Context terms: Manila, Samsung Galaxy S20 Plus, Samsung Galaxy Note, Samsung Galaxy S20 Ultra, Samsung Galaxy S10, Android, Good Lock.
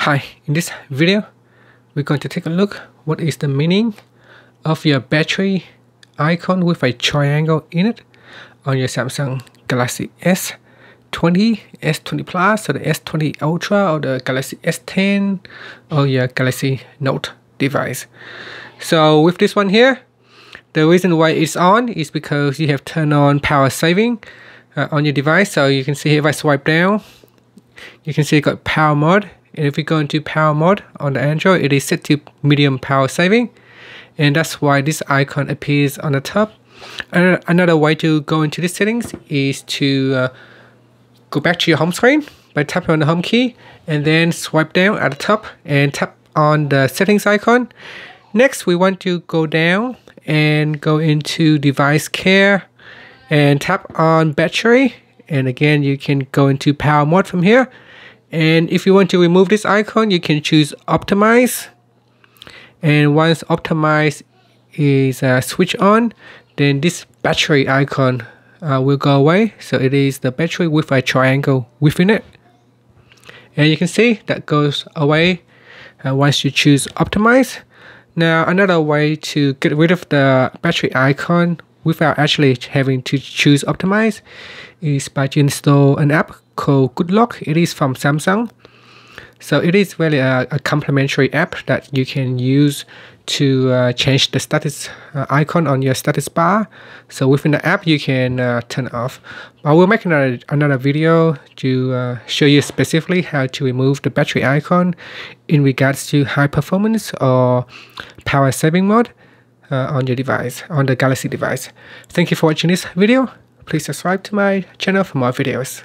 Hi, in this video, we're going to take a look what is the meaning of your battery icon with a triangle in it on your Samsung Galaxy S20, S20 Plus, or the S20 Ultra, or the Galaxy S10, or your Galaxy Note device. So with this one here, the reason why it's on is because you have turned on power saving on your device. So you can see here, if I swipe down, you can see it got power mode. And if we go into power mode on the Android, it is set to medium power saving, and that's why this icon appears on the top. Another way to go into these settings is to go back to your home screen by tapping on the home key, and then swipe down at the top and tap on the settings icon. Next, we want to go down and go into device care and tap on battery, and again you can go into power mode from here. And if you want to remove this icon, you can choose optimize, and once optimize is switched on, then this battery icon will go away. So it is the battery with a triangle within it, and you can see that goes away once you choose optimize. Now another way to get rid of the battery icon without actually having to choose optimize is by to install an app called Good Lock. It is from Samsung, so it is really a complimentary app that you can use to change the status icon on your status bar. So within the app, you can turn it off. I will make another video to show you specifically how to remove the battery icon in regards to high performance or power saving mode on your device, on the Galaxy device. Thank you for watching this video. Please subscribe to my channel for more videos.